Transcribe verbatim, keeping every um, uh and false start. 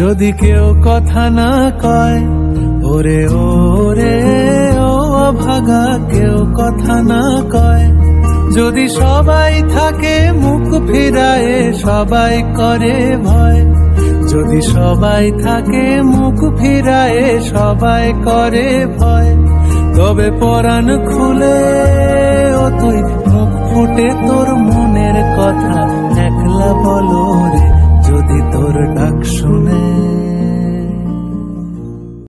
যদি কেউ কথা না কয় ওরে ওরে ও ভাগা কেউ কথা না কয় যদি সবাই থাকে মুখ ফিরায়ে সবাই করে ভয় যদি সবাই থাকে মুখ ফিরায়ে সবাই করে ভয় তবে পরাণ খুলে ও তুই মুখ ফুটে তোর মনের কথা একলা বলো রে যদি তোর ডাক শুনে।